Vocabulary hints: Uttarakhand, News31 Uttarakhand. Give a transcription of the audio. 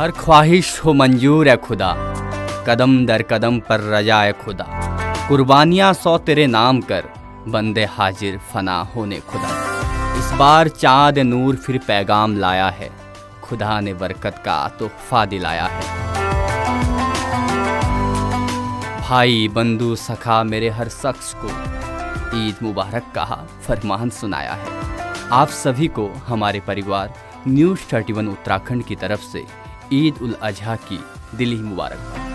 हर ख्वाहिश हो मंजूर है खुदा, कदम दर कदम पर रजा है खुदा। कुर्बानियाँ सौ तेरे नाम कर, बंदे हाजिर फना होने खुदा। इस बार चाँद नूर फिर पैगाम लाया है, खुदा ने बरकत का तोहफा दिलाया है। भाई बंधु सखा मेरे हर शख्स को ईद मुबारक कहा फरमान सुनाया है। आप सभी को हमारे परिवार न्यूज़ 31 उत्तराखंड की तरफ से ईद उल अजहा की दिली मुबारक।